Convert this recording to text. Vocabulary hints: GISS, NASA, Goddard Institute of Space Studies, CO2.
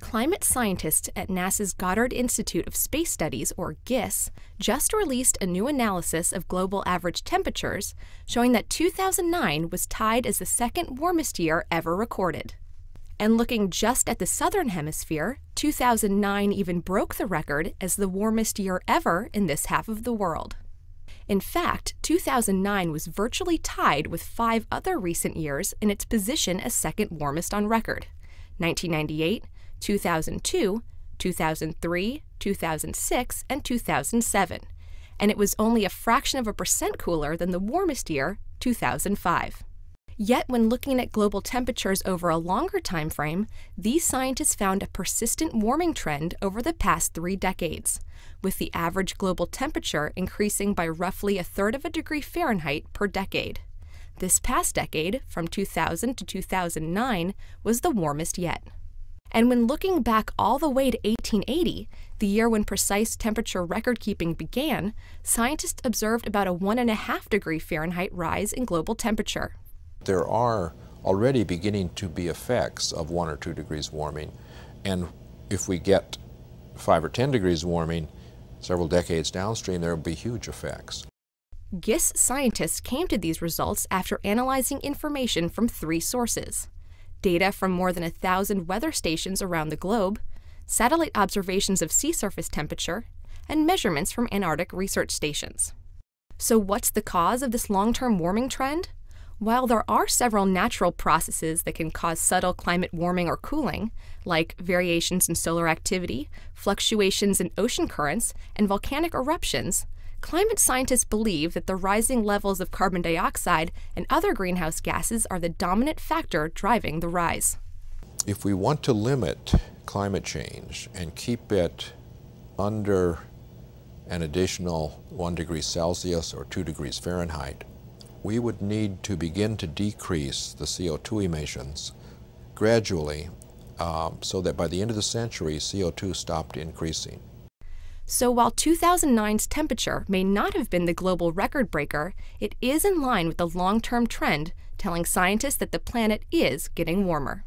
Climate scientists at NASA's Goddard Institute of Space Studies, or GISS, just released a new analysis of global average temperatures, showing that 2009 was tied as the second warmest year ever recorded. And looking just at the southern hemisphere, 2009 even broke the record as the warmest year ever in this half of the world. In fact, 2009 was virtually tied with 5 other recent years in its position as second warmest on record: 1998, 2002, 2003, 2006, and 2007, and it was only a fraction of a percent cooler than the warmest year, 2005. Yet when looking at global temperatures over a longer time frame, these scientists found a persistent warming trend over the past 3 decades, with the average global temperature increasing by roughly 1/3 of a degree Fahrenheit per decade. This past decade, from 2000 to 2009, was the warmest yet. And when looking back all the way to 1880, the year when precise temperature record-keeping began, scientists observed about a 1.5 degree Fahrenheit rise in global temperature. There are already beginning to be effects of 1 or 2 degrees warming, and if we get 5 or 10 degrees warming several decades downstream, there will be huge effects. GISS scientists came to these results after analyzing information from 3 sources: data from more than 1,000 weather stations around the globe, satellite observations of sea surface temperature, and measurements from Antarctic research stations. So what's the cause of this long-term warming trend? While there are several natural processes that can cause subtle climate warming or cooling, like variations in solar activity, fluctuations in ocean currents, and volcanic eruptions, climate scientists believe that the rising levels of carbon dioxide and other greenhouse gases are the dominant factor driving the rise. If we want to limit climate change and keep it under an additional 1 degree Celsius or 2 degrees Fahrenheit, we would need to begin to decrease the CO2 emissions gradually so that by the end of the century, CO2 stopped increasing. So while 2009's temperature may not have been the global record breaker, it is in line with the long-term trend, telling scientists that the planet is getting warmer.